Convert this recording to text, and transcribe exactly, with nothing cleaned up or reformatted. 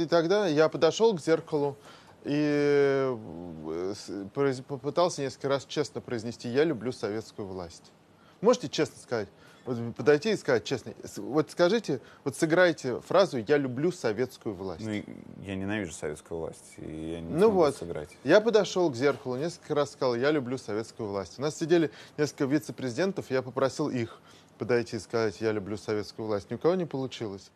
И тогда я подошел к зеркалу и попытался несколько раз честно произнести: я люблю советскую власть. Можете честно сказать? Вот подойти и сказать честно. Вот скажите, вот сыграйте фразу: я люблю советскую власть. Ну, я ненавижу советскую власть. И я не ну вот, сыграть. Я подошел к зеркалу, несколько раз сказал: я люблю советскую власть. У нас сидели несколько вице-президентов, я попросил их подойти и сказать: я люблю советскую власть. Ни у кого не получилось.